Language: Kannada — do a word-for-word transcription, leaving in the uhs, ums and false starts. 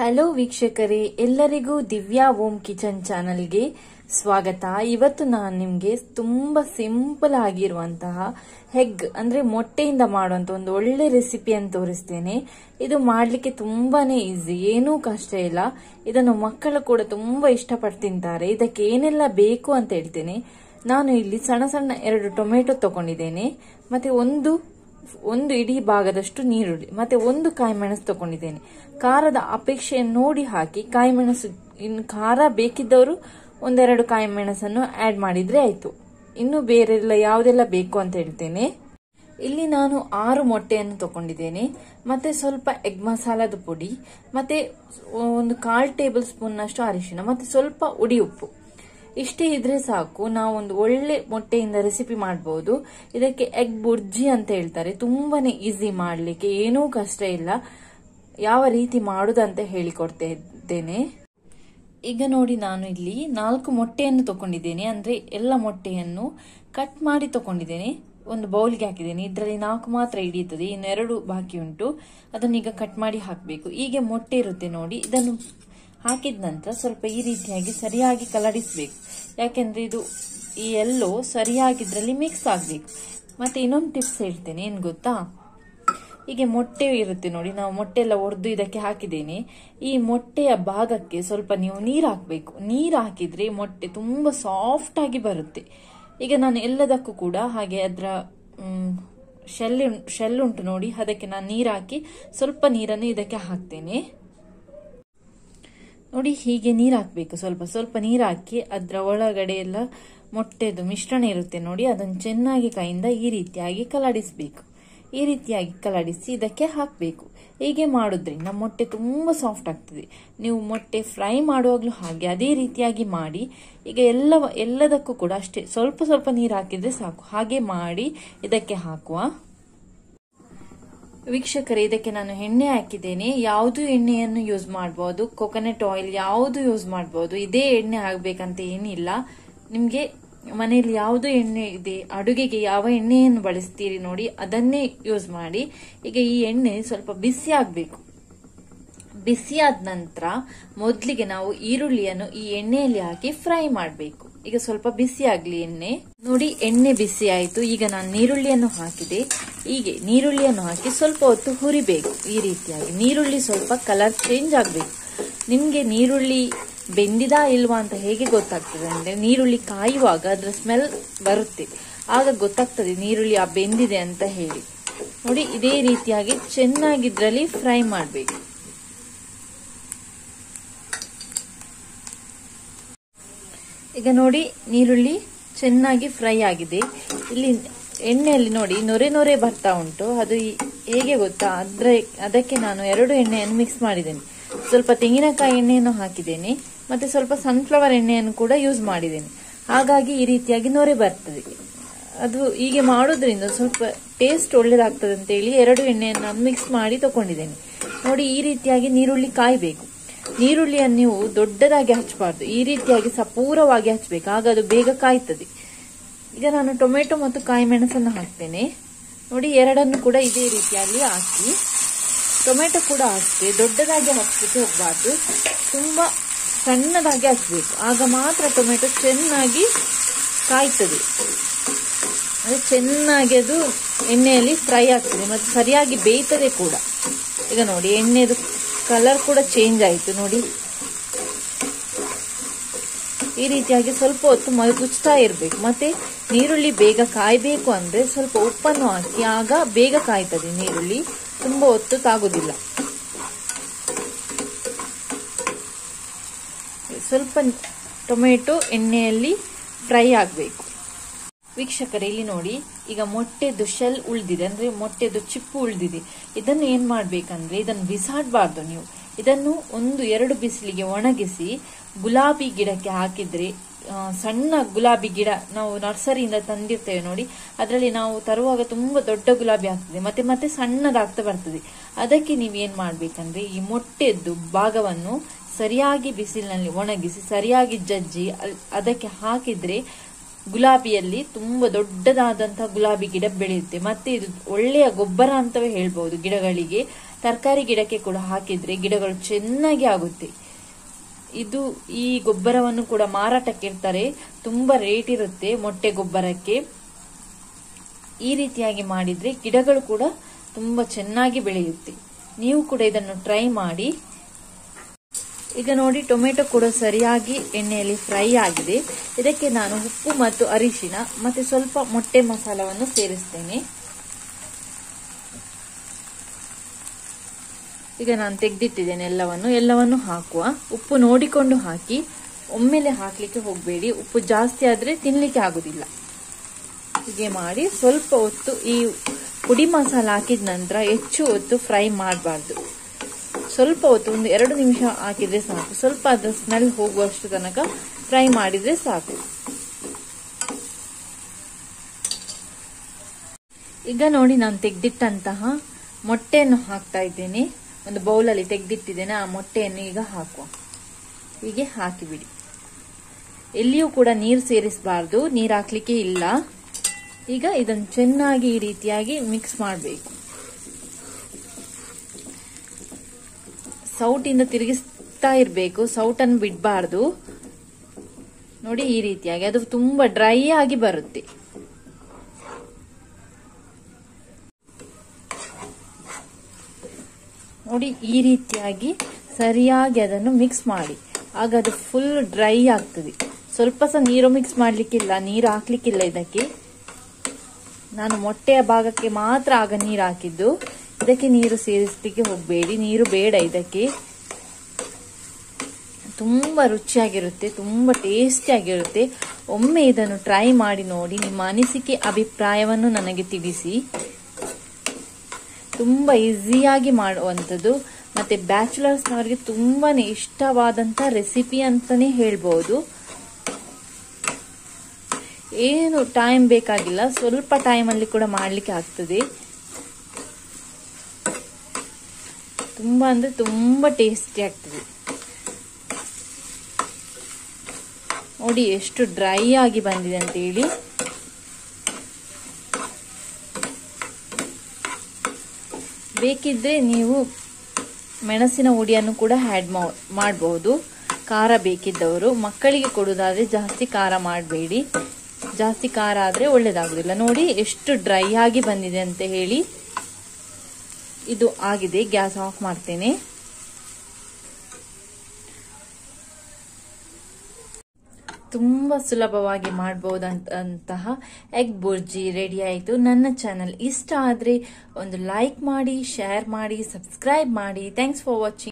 ಹಲೋ ವೀಕ್ಷಕರೇ, ಎಲ್ಲರಿಗೂ ದಿವ್ಯಾ ಓಮ್ ಕಿಚನ್ ಚಾನೆಲ್ಗೆ ಸ್ವಾಗತ. ಇವತ್ತು ನಾನು ನಿಮಗೆ ತುಂಬಾ ಸಿಂಪಲ್ ಆಗಿರುವಂತಹ ಹೆಗ್ ಅಂದ್ರೆ ಮೊಟ್ಟೆಯಿಂದ ಮಾಡುವಂತ ಒಂದು ಒಳ್ಳೆ ರೆಸಿಪಿಯನ್ನು ತೋರಿಸ್ತೇನೆ. ಇದು ಮಾಡಲಿಕ್ಕೆ ತುಂಬಾನೇ ಈಸಿ, ಏನೂ ಕಷ್ಟ ಇಲ್ಲ. ಇದನ್ನು ಮಕ್ಕಳು ಕೂಡ ತುಂಬಾ ಇಷ್ಟಪಟ್ಟು ತಿಂತಾರೆ. ಇದಕ್ಕೆ ಏನೆಲ್ಲ ಬೇಕು ಅಂತ ಹೇಳ್ತೇನೆ. ನಾನು ಇಲ್ಲಿ ಸಣ್ಣ ಸಣ್ಣ ಎರಡು ಟೊಮೆಟೊ ತಗೊಂಡಿದ್ದೇನೆ, ಮತ್ತೆ ಒಂದು ಒಂದು ಇಡೀ ಭಾಗದಷ್ಟು ನೀರುಳ್ಳಿ, ಮತ್ತೆ ಒಂದು ಕಾಯಿ ಮೆಣಸು ತಗೊಂಡಿದ್ದೇನೆ. ಖಾರದ ಅಪೇಕ್ಷೆ ನೋಡಿ ಹಾಕಿ ಕಾಯಿ ಮೆಣಸು, ಇನ್ನು ಖಾರ ಬೇಕಿದ್ದವರು ಒಂದೆರಡು ಕಾಯಿ ಮೆಣಸನ್ನು ಆಡ್ ಮಾಡಿದ್ರೆ ಆಯ್ತು. ಇನ್ನು ಬೇರೆಲ್ಲ ಯಾವುದೆಲ್ಲ ಬೇಕು ಅಂತ ಹೇಳ್ತೇನೆ. ಇಲ್ಲಿ ನಾನು ಆರು ಮೊಟ್ಟೆಯನ್ನು ತಗೊಂಡಿದ್ದೇನೆ, ಮತ್ತೆ ಸ್ವಲ್ಪ ಎಗ್ ಮಸಾಲದ ಪುಡಿ, ಮತ್ತೆ ಒಂದು ಕಾಲ್ ಟೇಬಲ್ ಸ್ಪೂನ್ ಅಷ್ಟು ಅರಿಶಿನ, ಮತ್ತೆ ಸ್ವಲ್ಪ ಉಡಿ ಉಪ್ಪು. ಇಷ್ಟೇ ಇದ್ರೆ ಸಾಕು, ನಾವೊಂದು ಒಳ್ಳೆ ಮೊಟ್ಟೆಯಿಂದ ರೆಸಿಪಿ ಮಾಡಬಹುದು. ಇದಕ್ಕೆ ಎಗ್ ಬುರ್ಜಿ ಅಂತ ಹೇಳ್ತಾರೆ. ತುಂಬಾನೇ ಈಸಿ ಮಾಡಲಿಕ್ಕೆ, ಏನೂ ಕಷ್ಟ ಇಲ್ಲ. ಯಾವ ರೀತಿ ಮಾಡುದಂತ ಹೇಳಿಕೊಡ್ತಿದ್ದೇನೆ. ಈಗ ನೋಡಿ, ನಾನು ಇಲ್ಲಿ ನಾಲ್ಕು ಮೊಟ್ಟೆಯನ್ನು ತಕೊಂಡಿದ್ದೇನೆ, ಅಂದ್ರೆ ಎಲ್ಲ ಮೊಟ್ಟೆಯನ್ನು ಕಟ್ ಮಾಡಿ ತಕೊಂಡಿದ್ದೇನೆ. ಒಂದು ಬೌಲ್ಗೆ ಹಾಕಿದ್ದೇನೆ. ಇದರಲ್ಲಿ ನಾಲ್ಕು ಮಾತ್ರ ಹಿಡಿಯುತ್ತದೆ, ಇನ್ನೆರಡು ಬಾಕಿ ಉಂಟು. ಅದನ್ನು ಈಗ ಕಟ್ ಮಾಡಿ ಹಾಕಬೇಕು. ಹೀಗೆ ಮೊಟ್ಟೆ ಇರುತ್ತೆ ನೋಡಿ, ಇದನ್ನು ಹಾಕಿದ ನಂತರ ಸ್ವಲ್ಪ ಈ ರೀತಿಯಾಗಿ ಸರಿಯಾಗಿ ಕಲರಿಸಬೇಕು. ಯಾಕೆಂದ್ರೆ ಇದು ಈ ಎಲ್ಲೋ ಸರಿಯಾಗಿ ಇದರಲ್ಲಿ ಮಿಕ್ಸ್ ಆಗಬೇಕು. ಮತ್ತೆ ಇನ್ನೊಂದು ಟಿಪ್ಸ್ ಹೇಳ್ತೇನೆ, ಏನು ಗೊತ್ತಾ, ಹೀಗೆ ಮೊಟ್ಟೆ ಇರುತ್ತೆ ನೋಡಿ, ನಾವು ಮೊಟ್ಟೆ ಎಲ್ಲ ಒಡೆದು ಇದಕ್ಕೆ ಹಾಕಿದ್ದೇನೆ. ಈ ಮೊಟ್ಟೆಯ ಭಾಗಕ್ಕೆ ಸ್ವಲ್ಪ ನೀವು ನೀರು ಹಾಕಬೇಕು. ನೀರು ಹಾಕಿದ್ರೆ ಮೊಟ್ಟೆ ತುಂಬ ಸಾಫ್ಟ್ ಆಗಿ ಬರುತ್ತೆ. ಈಗ ನಾನು ಎಲ್ಲದಕ್ಕೂ ಕೂಡ ಹಾಗೆ ಅದರ ಶೆಲ್ ಶೆಲ್ ಉಂಟು ನೋಡಿ, ಅದಕ್ಕೆ ನಾನು ನೀರು ಹಾಕಿ ಸ್ವಲ್ಪ ನೀರನ್ನು ಇದಕ್ಕೆ ಹಾಕ್ತೇನೆ ನೋಡಿ. ಹೀಗೆ ನೀರು ಹಾಕಬೇಕು, ಸ್ವಲ್ಪ ಸ್ವಲ್ಪ ನೀರು ಹಾಕಿ ಅದರ ಒಳಗಡೆ ಎಲ್ಲ ಮೊಟ್ಟೆದು ಮಿಶ್ರಣ ಇರುತ್ತೆ ನೋಡಿ, ಅದನ್ನು ಚೆನ್ನಾಗಿ ಕೈಯಿಂದ ಈ ರೀತಿಯಾಗಿ ಕಲಡಿಸಬೇಕು. ಈ ರೀತಿಯಾಗಿ ಕಲಡಿಸಿ ಇದಕ್ಕೆ ಹಾಕಬೇಕು. ಹೀಗೆ ಮಾಡೋದ್ರಿಂದ ಮೊಟ್ಟೆ ತುಂಬ ಸಾಫ್ಟ್ ಆಗ್ತದೆ. ನೀವು ಮೊಟ್ಟೆ ಫ್ರೈ ಮಾಡುವಾಗಲೂ ಹಾಗೆ ಅದೇ ರೀತಿಯಾಗಿ ಮಾಡಿ. ಈಗ ಎಲ್ಲ ಎಲ್ಲದಕ್ಕೂ ಕೂಡ ಅಷ್ಟೇ ಸ್ವಲ್ಪ ಸ್ವಲ್ಪ ನೀರು ಹಾಕಿದ್ರೆ ಸಾಕು, ಹಾಗೆ ಮಾಡಿ ಇದಕ್ಕೆ ಹಾಕುವ. ವೀಕ್ಷಕರೇ, ಇದಕ್ಕೆ ನಾನು ಎಣ್ಣೆ ಹಾಕಿದ್ದೇನೆ. ಯಾವುದು ಎಣ್ಣೆಯನ್ನು ಯೂಸ್ ಮಾಡಬಹುದು, ಕೊಕೊನೆಟ್ ಆಯಿಲ್ ಯಾವುದು ಯೂಸ್ ಮಾಡಬಹುದು. ಇದೇ ಎಣ್ಣೆ ಹಾಕಬೇಕಂತ ಏನಿಲ್ಲ. ನಿಮಗೆ ಮನೆಯಲ್ಲಿ ಯಾವುದು ಎಣ್ಣೆ ಇದೆ, ಅಡುಗೆಗೆ ಯಾವ ಎಣ್ಣೆಯನ್ನು ಬಳಸ್ತೀರಿ ನೋಡಿ ಅದನ್ನೇ ಯೂಸ್ ಮಾಡಿ. ಈಗ ಈ ಎಣ್ಣೆ ಸ್ವಲ್ಪ ಬಿಸಿ ಆಗಬೇಕು. ಬಿಸಿ ಆದ ನಂತರ ಮೊದಲಿಗೆ ನಾವು ಈರುಳ್ಳಿಯನ್ನು ಈ ಎಣ್ಣೆಯಲ್ಲಿ ಹಾಕಿ ಫ್ರೈ ಮಾಡಬೇಕು. ಈಗ ಸ್ವಲ್ಪ ಬಿಸಿ ಆಗಲಿ ಎಣ್ಣೆ ನೋಡಿ. ಎಣ್ಣೆ ಬಿಸಿ ಆಯಿತು. ಈಗ ನಾನು ನೀರುಳ್ಳಿಯನ್ನು ಹಾಕಿದೆ. ಹೀಗೆ ನೀರುಳ್ಳಿಯನ್ನು ಹಾಕಿ ಸ್ವಲ್ಪ ಹೊತ್ತು ಹುರಿಬೇಕು. ಈ ರೀತಿಯಾಗಿ ನೀರುಳ್ಳಿ ಸ್ವಲ್ಪ ಕಲರ್ ಚೇಂಜ್ ಆಗಬೇಕು. ನಿಮಗೆ ನೀರುಳ್ಳಿ ಬೆಂದಿದಾ ಇಲ್ವಾ ಅಂತ ಹೇಗೆ ಗೊತ್ತಾಗ್ತದೆ ಅಂದರೆ, ನೀರುಳ್ಳಿ ಕಾಯುವಾಗ ಅದರ ಸ್ಮೆಲ್ ಬರುತ್ತೆ, ಆಗ ಗೊತ್ತಾಗ್ತದೆ ನೀರುಳ್ಳಿ ಆ ಬೆಂದಿದೆ ಅಂತ ಹೇಳಿ ನೋಡಿ. ಇದೇ ರೀತಿಯಾಗಿ ಚೆನ್ನಾಗಿ ಇದರಲ್ಲಿ ಫ್ರೈ ಮಾಡಬೇಕು. ಈಗ ನೋಡಿ, ನೀರುಳ್ಳಿ ಚೆನ್ನಾಗಿ ಫ್ರೈ ಆಗಿದೆ. ಇಲ್ಲಿ ಎಣ್ಣೆಯಲ್ಲಿ ನೋಡಿ ನೊರೆ ನೊರೆ ಬರ್ತಾ ಉಂಟು. ಅದು ಹೇಗೆ ಗೊತ್ತಾ, ಅದ್ರ ಅದಕ್ಕೆ ನಾನು ಎರಡು ಎಣ್ಣೆಯನ್ನು ಮಿಕ್ಸ್ ಮಾಡಿದ್ದೇನೆ. ಸ್ವಲ್ಪ ತೆಂಗಿನಕಾಯಿ ಎಣ್ಣೆಯನ್ನು ಹಾಕಿದ್ದೇನೆ, ಮತ್ತೆ ಸ್ವಲ್ಪ ಸನ್ಫ್ಲವರ್ ಎಣ್ಣೆಯನ್ನು ಕೂಡ ಯೂಸ್ ಮಾಡಿದ್ದೇನೆ. ಹಾಗಾಗಿ ಈ ರೀತಿಯಾಗಿ ನೊರೆ ಬರ್ತದೆ. ಅದು ಹೀಗೆ ಮಾಡೋದ್ರಿಂದ ಸ್ವಲ್ಪ ಟೇಸ್ಟ್ ಒಳ್ಳೇದಾಗ್ತದೆ ಅಂತೇಳಿ ಎರಡು ಎಣ್ಣೆಯನ್ನು ನಾನು ಮಿಕ್ಸ್ ಮಾಡಿ ತಗೊಂಡಿದ್ದೇನೆ ನೋಡಿ. ಈ ರೀತಿಯಾಗಿ ನೀರುಳ್ಳಿ ಕಾಯಬೇಕು. ನೀರುಳ್ಳಿಯನ್ನು ನೀವು ದೊಡ್ಡದಾಗಿ ಹಚ್ಚಬಾರ್ದು, ಈ ರೀತಿಯಾಗಿ ಸಪೂರವಾಗಿ ಹಚ್ಚಬೇಕು, ಆಗ ಅದು ಬೇಗ ಕಾಯ್ತದೆ. ಈಗ ನಾನು ಟೊಮೆಟೊ ಮತ್ತು ಕಾಯಿ ಮೆಣಸನ್ನು ಹಾಕ್ತೇನೆ ನೋಡಿ. ಎರಡನ್ನು ಕೂಡ ಇದೇ ರೀತಿಯಲ್ಲಿ ಹಾಕಿ, ಟೊಮೆಟೊ ಕೂಡ ಹಾಕ್ತೆ ದೊಡ್ಡದಾಗಿ ಹಾಕ್ಲಿಕ್ಕೆ ಹೋಗಬಾರ್ದು, ತುಂಬ ಸಣ್ಣದಾಗಿ ಹಾಕಬೇಕು. ಆಗ ಮಾತ್ರ ಟೊಮೆಟೊ ಚೆನ್ನಾಗಿ ಕಾಯ್ತದೆ. ಅದು ಚೆನ್ನಾಗಿ ಅದು ಎಣ್ಣೆಯಲ್ಲಿ ಫ್ರೈ ಆಗ್ತದೆ, ಮತ್ತು ಸರಿಯಾಗಿ ಬೇಯ್ತದೆ ಕೂಡ. ಈಗ ನೋಡಿ, ಎಣ್ಣೆದು ಕಲರ್ ಕೂಡ ಚೇಂಜ್ ಆಯಿತು ನೋಡಿ. ಈ ರೀತಿಯಾಗಿ ಸ್ವಲ್ಪ ಹೊತ್ತು ಮುಚ್ಚುತ್ತಾ ಇರಬೇಕು. ಮತ್ತೆ ನೀರುಳ್ಳಿ ಬೇಗ ಕಾಯಬೇಕು ಅಂದರೆ ಸ್ವಲ್ಪ ಉಪ್ಪನ್ನು ಹಾಕಿ, ಆಗ ಬೇಗ ಕಾಯ್ತದೆ ನೀರುಳ್ಳಿ, ತುಂಬ ಹೊತ್ತು ತಾಗೋದಿಲ್ಲ. ಸ್ವಲ್ಪ ಟೊಮೆಟೊ ಎಣ್ಣೆಯಲ್ಲಿ ಫ್ರೈ ಆಗಬೇಕು. ವೀಕ್ಷಕರೇ, ಇಲ್ಲಿ ನೋಡಿ, ಈಗ ಮೊಟ್ಟೆದು ಶೆಲ್ ಉಳಿದಿದೆ, ಅಂದರೆ ಮೊಟ್ಟೆದು ಚಿಪ್ಪು ಉಳಿದಿದೆ. ಇದನ್ನು ಏನು ಮಾಡಬೇಕಂದ್ರೆ, ಇದನ್ನು ಬಿಸಾಡಬಾರ್ದು ನೀವು. ಇದನ್ನು ಒಂದು ಎರಡು ಬಿಸಿಲಿಗೆ ಒಣಗಿಸಿ ಗುಲಾಬಿ ಗಿಡಕ್ಕೆ ಹಾಕಿದರೆ, ಸಣ್ಣ ಗುಲಾಬಿ ಗಿಡ ನಾವು ನರ್ಸರಿಯಿಂದ ತಂದಿರ್ತೇವೆ ನೋಡಿ, ಅದರಲ್ಲಿ ನಾವು ತರುವಾಗ ತುಂಬ ದೊಡ್ಡ ಗುಲಾಬಿ ಆಗ್ತದೆ, ಮತ್ತೆ ಮತ್ತೆ ಸಣ್ಣದಾಗ್ತಾ ಬರ್ತದೆ. ಅದಕ್ಕೆ ನೀವೇನ್ ಮಾಡಬೇಕಂದ್ರೆ, ಈ ಮೊಟ್ಟೆದ್ದು ಭಾಗವನ್ನು ಸರಿಯಾಗಿ ಬಿಸಿಲಿನಲ್ಲಿ ಒಣಗಿಸಿ ಸರಿಯಾಗಿ ಜಜ್ಜಿ ಅದಕ್ಕೆ ಹಾಕಿದ್ರೆ ಗುಲಾಬಿಯಲ್ಲಿ ತುಂಬ ದೊಡ್ಡದಾದಂತಹ ಗುಲಾಬಿ ಗಿಡ ಬೆಳೆಯುತ್ತೆ. ಮತ್ತೆ ಇದು ಒಳ್ಳೆಯ ಗೊಬ್ಬರ ಅಂತವೇ ಹೇಳ್ಬಹುದು ಗಿಡಗಳಿಗೆ. ತರಕಾರಿ ಗಿಡಕ್ಕೆ ಕೂಡ ಹಾಕಿದ್ರೆ ಗಿಡಗಳು ಚೆನ್ನಾಗಿ ಆಗುತ್ತೆ. ಇದು ಈ ಗೊಬ್ಬರವನ್ನು ಕೂಡ ಮಾರಾಟಕ್ಕೆ ಇರ್ತಾರೆ, ತುಂಬಾ ರೇಟ್ ಇರುತ್ತೆ ಮೊಟ್ಟೆ ಗೊಬ್ಬರಕ್ಕೆ. ಈ ರೀತಿಯಾಗಿ ಮಾಡಿದ್ರೆ ಗಿಡಗಳು ಕೂಡ ತುಂಬಾ ಚೆನ್ನಾಗಿ ಬೆಳೆಯುತ್ತೆ. ನೀವು ಕೂಡ ಇದನ್ನು ಟ್ರೈ ಮಾಡಿ. ಈಗ ನೋಡಿ ಟೊಮೆಟೊ ಕೂಡ ಸರಿಯಾಗಿ ಎಣ್ಣೆಯಲ್ಲಿ ಫ್ರೈ ಆಗಿದೆ. ಇದಕ್ಕೆ ನಾನು ಉಪ್ಪು ಮತ್ತು ಅರಿಶಿನ ಮತ್ತೆ ಸ್ವಲ್ಪ ಮೊಟ್ಟೆ ಮಸಾಲವನ್ನು ಸೇರಿಸ್ತೇನೆ. ಈಗ ನಾನು ತೆಗೆದಿಟ್ಟಿದ್ದೇನೆ ಎಲ್ಲವನ್ನು ಎಲ್ಲವನ್ನು ಹಾಕುವ. ಉಪ್ಪು ನೋಡಿಕೊಂಡು ಹಾಕಿ, ಒಮ್ಮೆಲೆ ಹಾಕಲಿಕ್ಕೆ ಹೋಗಬೇಡಿ, ಉಪ್ಪು ಜಾಸ್ತಿ ಆದರೆ ತಿನ್ನಲಿಕ್ಕೆ ಆಗುದಿಲ್ಲ. ಹೀಗೆ ಮಾಡಿ ಸ್ವಲ್ಪ ಹೊತ್ತು ಈ ಪುಡಿ ಮಸಾಲ ಹಾಕಿದ ನಂತರ ಹೆಚ್ಚು ಹೊತ್ತು ಫ್ರೈ ಮಾಡಬಾರ್ದು. ಸ್ವಲ್ಪ ಹೊತ್ತು, ಒಂದು ಎರಡು ನಿಮಿಷ ಹಾಕಿದ್ರೆ ಸಾಕು. ಸ್ವಲ್ಪ ಅದರ ಸ್ಮೆಲ್ ಹೋಗುವಷ್ಟು ತನಕ ಫ್ರೈ ಮಾಡಿದ್ರೆ ಸಾಕು. ಈಗ ನೋಡಿ ನಾನು ತೆಗೆದಿಟ್ಟಂತಹ ಮೊಟ್ಟೆಯನ್ನು ಹಾಕ್ತಾ ಇದ್ದೇನೆ. ಒಂದು ಬೌಲಲ್ಲಿ ತೆಗೆದಿಟ್ಟಿದ್ದೇನೆ, ಆ ಮೊಟ್ಟೆಯನ್ನು ಈಗ ಹಾಕುವ. ಹೀಗೆ ಹಾಕಿಬಿಡಿ, ಎಲ್ಲಿಯೂ ಕೂಡ ನೀರು ಸೇರಿಸಬಾರ್ದು, ನೀರು ಹಾಕ್ಲಿಕ್ಕೆ ಇಲ್ಲ. ಈಗ ಇದನ್ನು ಚೆನ್ನಾಗಿ ಈ ರೀತಿಯಾಗಿ ಮಿಕ್ಸ್ ಮಾಡಬೇಕು. ಸೌಟಿಂದ ತಿರುಗಿಸ್ತಾ ಇರಬೇಕು, ಸೌಟನ್ನು ಬಿಡಬಾರ್ದು. ನೋಡಿ ಈ ರೀತಿಯಾಗಿ, ಅದು ತುಂಬಾ ಡ್ರೈ ಆಗಿ ಬರುತ್ತೆ. ನೋಡಿ ಈ ರೀತಿಯಾಗಿ ಸರಿಯಾಗಿ ಅದನ್ನು ಮಿಕ್ಸ್ ಮಾಡಿ, ಆಗ ಅದು ಫುಲ್ ಡ್ರೈ ಆಗ್ತದೆ. ಸ್ವಲ್ಪ ಸಹ ನೀರು ಮಿಕ್ಸ್ ಮಾಡಲಿಕ್ಕಿಲ್ಲ, ನೀರು ಹಾಕ್ಲಿಕ್ಕಿಲ್ಲ. ಇದಕ್ಕೆ ನಾನು ಮೊಟ್ಟೆಯ ಭಾಗಕ್ಕೆ ಮಾತ್ರ ಆಗ ನೀರು ಹಾಕಿದ್ದು, ಇದಕ್ಕೆ ನೀರು ಸೇರಿಸಲಿಕ್ಕೆ ಹೋಗಬೇಡಿ, ನೀರು ಬೇಡ. ಇದಕ್ಕೆ ತುಂಬಾ ರುಚಿಯಾಗಿರುತ್ತೆ, ತುಂಬಾ ಟೇಸ್ಟಿಯಾಗಿರುತ್ತೆ. ಒಮ್ಮೆ ಇದನ್ನು ಟ್ರೈ ಮಾಡಿ ನೋಡಿ, ನಿಮ್ಮ ಅನಿಸಿಕೆ ಅಭಿಪ್ರಾಯವನ್ನು ನನಗೆ ತಿಳಿಸಿ. ತುಂಬಾ ಈಸಿಯಾಗಿ ಮಾಡುವಂಥದ್ದು ಮತ್ತು ಬ್ಯಾಚುಲರ್ಸ್ನವರಿಗೆ ತುಂಬಾ ಇಷ್ಟವಾದಂಥ ರೆಸಿಪಿ ಅಂತಲೇ ಹೇಳ್ಬೋದು. ಏನು ಟೈಮ್ ಬೇಕಾಗಿಲ್ಲ, ಸ್ವಲ್ಪ ಟೈಮಲ್ಲಿ ಕೂಡ ಮಾಡಲಿಕ್ಕೆ ಆಗ್ತದೆ. ತುಂಬ ಅಂದರೆ ತುಂಬ ಟೇಸ್ಟಿ ಆಗ್ತದೆ. ನೋಡಿ ಎಷ್ಟು ಡ್ರೈ ಆಗಿ ಬಂದಿದೆ ಅಂತೇಳಿ. ಬೇಕಿದ್ರೆ ನೀವು ಮೆಣಸಿನ ಹುಡಿಯನ್ನು ಕೂಡ ಆ್ಯಡ್ ಮಾಡಬಹುದು, ಖಾರ ಬೇಕಿದ್ದವರು. ಮಕ್ಕಳಿಗೆ ಕೊಡೋದಾದರೆ ಜಾಸ್ತಿ ಖಾರ ಮಾಡಬೇಡಿ, ಜಾಸ್ತಿ ಖಾರ ಆದರೆ ಒಳ್ಳೆಯದಾಗೋದಿಲ್ಲ. ನೋಡಿ ಎಷ್ಟು ಡ್ರೈ ಆಗಿ ಬಂದಿದೆ ಅಂತ ಹೇಳಿ ಇದು ಆಗಿದೆ. ಗ್ಯಾಸ್ ಆಫ್ ಮಾಡ್ತೇನೆ. ತುಂಬ ಸುಲಭವಾಗಿ ಮಾಡಬಹುದಂತಹ ಎಗ್ ಬುರ್ಜಿ ರೆಡಿ ಆಯಿತು. ನನ್ನ ಚಾನಲ್ ಇಷ್ಟ ಆದರೆ ಒಂದು ಲೈಕ್ ಮಾಡಿ, ಶೇರ್ ಮಾಡಿ, ಸಬ್ಸ್ಕ್ರೈಬ್ ಮಾಡಿ. Thanks for watching.